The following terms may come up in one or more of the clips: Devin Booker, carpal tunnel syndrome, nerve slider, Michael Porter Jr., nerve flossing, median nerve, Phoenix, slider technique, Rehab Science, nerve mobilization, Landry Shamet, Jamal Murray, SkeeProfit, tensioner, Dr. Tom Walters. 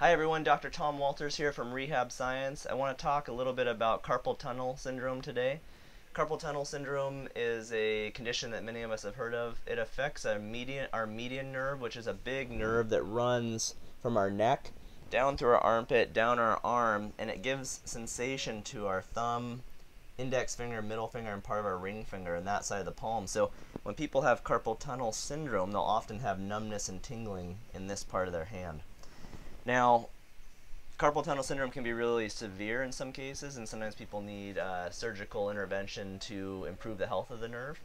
Hi everyone, Dr. Tom Walters here from Rehab Science. I want to talk a little bit about carpal tunnel syndrome today. Carpal tunnel syndrome is a condition that many of us have heard of. It affects our median nerve, which is a big nerve that runs from our neck down through our armpit, down our arm, and it gives sensation to our thumb, index finger, middle finger, and part of our ring finger and that side of the palm. So when people have carpal tunnel syndrome, they'll often have numbness and tingling in this part of their hand. Now, carpal tunnel syndrome can be really severe in some cases, and sometimes people need surgical intervention to improve the health of the nerve.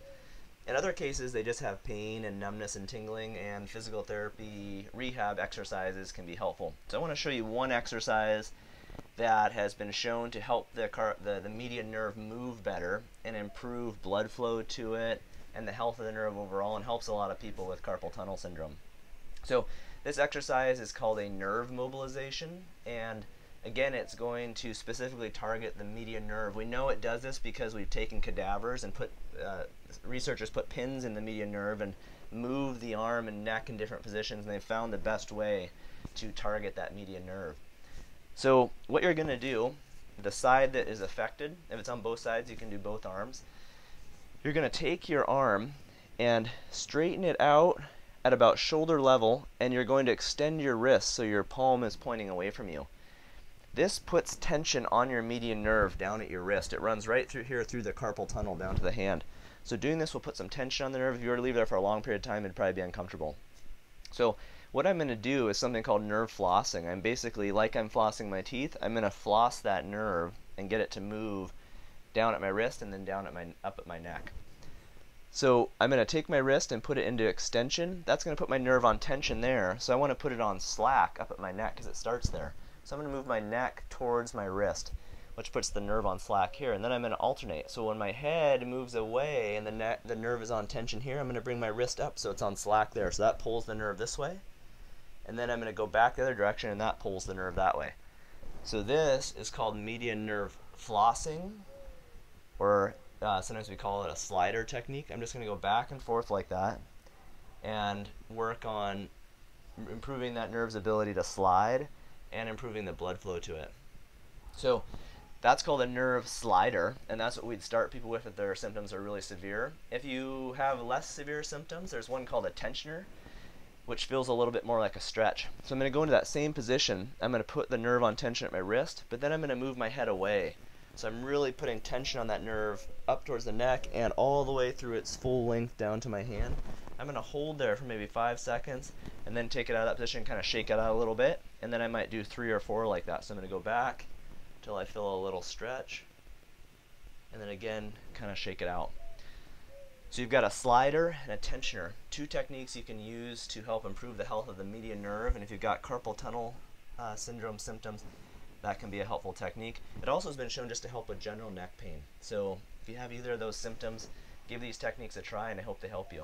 In other cases, they just have pain and numbness and tingling, and physical therapy, rehab exercises can be helpful. So I want to show you one exercise that has been shown to help the median nerve move better and improve blood flow to it and the health of the nerve overall, and helps a lot of people with carpal tunnel syndrome. So this exercise is called a nerve mobilization, and again, it's going to specifically target the median nerve. We know it does this because we've taken cadavers and researchers put pins in the median nerve and move the arm and neck in different positions, and they found the best way to target that median nerve. So what you're going to do, the side that is affected, if it's on both sides, you can do both arms. You're going to take your arm and straighten it out at about shoulder level, and you're going to extend your wrist so your palm is pointing away from you. This puts tension on your median nerve down at your wrist. It runs right through here through the carpal tunnel down to the hand. So doing this will put some tension on the nerve. If you were to leave there for a long period of time, it'd probably be uncomfortable. So what I'm going to do is something called nerve flossing. I'm basically, like I'm flossing my teeth, I'm going to floss that nerve and get it to move down at my wrist and then down at up at my neck. So I'm going to take my wrist and put it into extension. That's going to put my nerve on tension there, so I want to put it on slack up at my neck because it starts there. So I'm going to move my neck towards my wrist, which puts the nerve on slack here, and then I'm going to alternate. So when my head moves away and the nerve is on tension here, I'm going to bring my wrist up so it's on slack there, so that pulls the nerve this way, and then I'm going to go back the other direction and that pulls the nerve that way. So this is called median nerve flossing, or sometimes we call it a slider technique. I'm just going to go back and forth like that and work on improving that nerve's ability to slide and improving the blood flow to it. So that's called a nerve slider, and that's what we'd start people with if their symptoms are really severe. If you have less severe symptoms, there's one called a tensioner, which feels a little bit more like a stretch. So I'm going to go into that same position. I'm going to put the nerve on tension at my wrist, but then I'm going to move my head away. So I'm really putting tension on that nerve up towards the neck and all the way through its full length down to my hand. I'm going to hold there for maybe 5 seconds and then take it out of that position, kind of shake it out a little bit, and then I might do 3 or 4 like that. So I'm going to go back till I feel a little stretch and then again kind of shake it out. So you've got a slider and a tensioner, two techniques you can use to help improve the health of the median nerve, and if you've got carpal tunnel syndrome symptoms, that can be a helpful technique. It also has been shown just to help with general neck pain. So if you have either of those symptoms, give these techniques a try, and I hope they help you.